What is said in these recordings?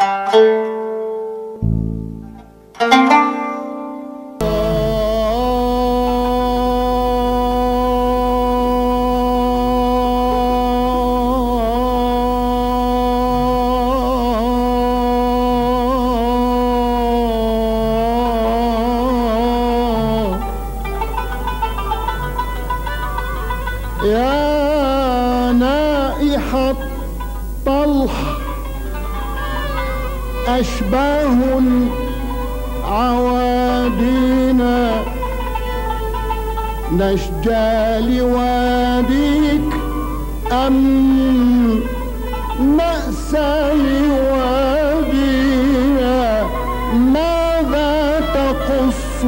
يا نائحة طلحة أشباه عوادينا، نشجى لواديك أم مأسى لوادينا؟ ماذا تقص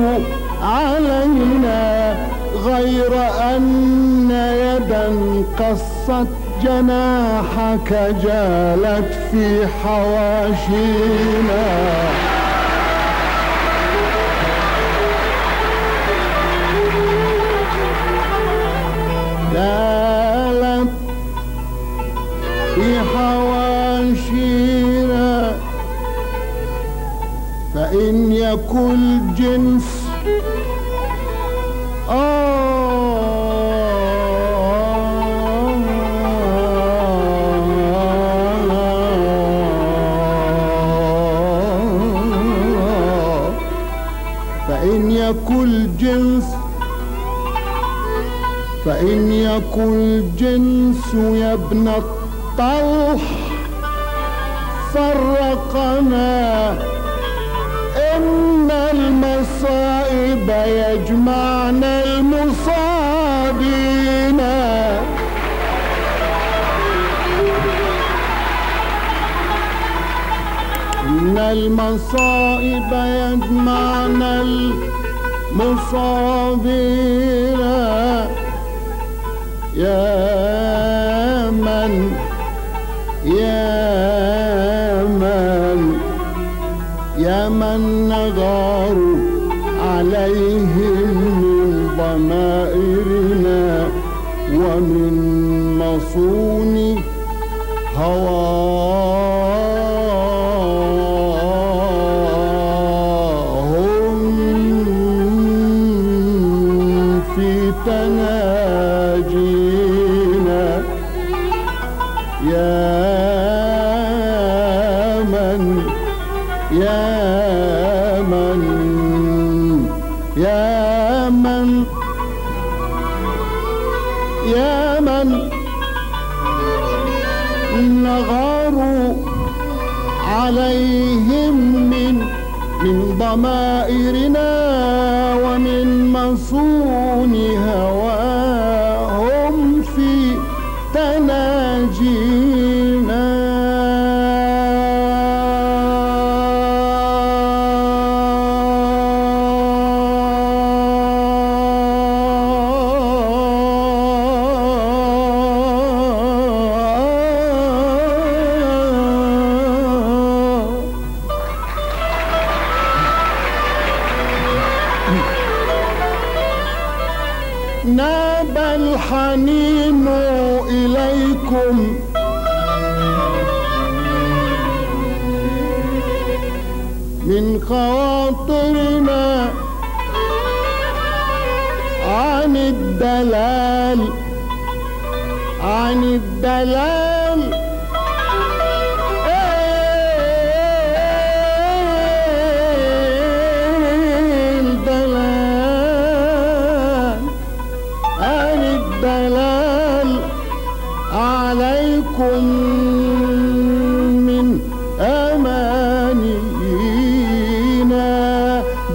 علينا غير أن قصت جناحك جالت في حواشينا؟ جالت في حواشينا، فإن يكن الجنس فإن يكن الجنس يا ابن الطلح فرقنا، إن المصائب يجمعنا المصابين. إن المصائب يجمعنا مصابينا. يا من نغار عليهم من ضمائرنا ومن مصون هوانا تناجينا. يا من نغار عليهم من ضمائرنا ومن مصون هواهم في تناجينا. ناب الحنين إليكم من خواطرنا عن الدلال عليكم من أمانينا.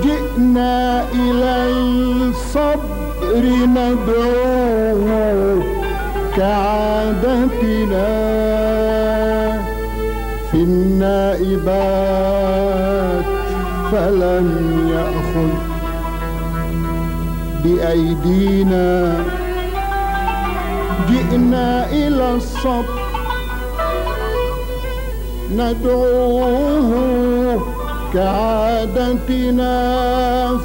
جئنا إلى الصبر ندعوه كعادتنا في النائبات، فلم يأخذ بأيدينا. جئنا إلى الصبر ندعوه كعادتنا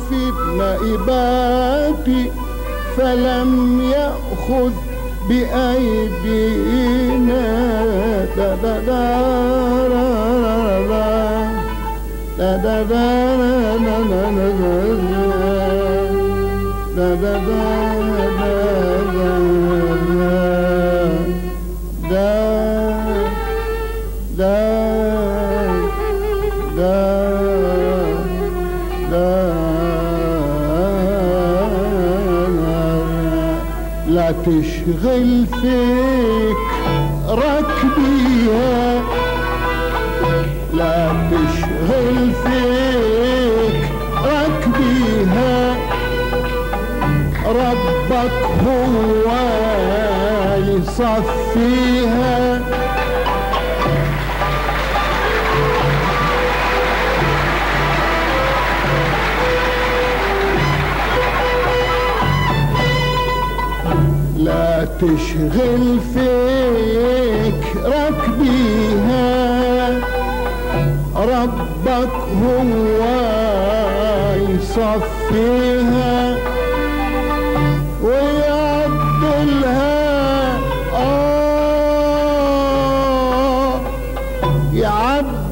في النائبات، فلم يأخذ بأيدينا. لا تشغل فيك ركبيها، لا تشغل فيك ركبيها، ربك هو يصفيها. لا تشغل فيك ركبيها، ربك هو يصفيها ويعدلها. يعدلها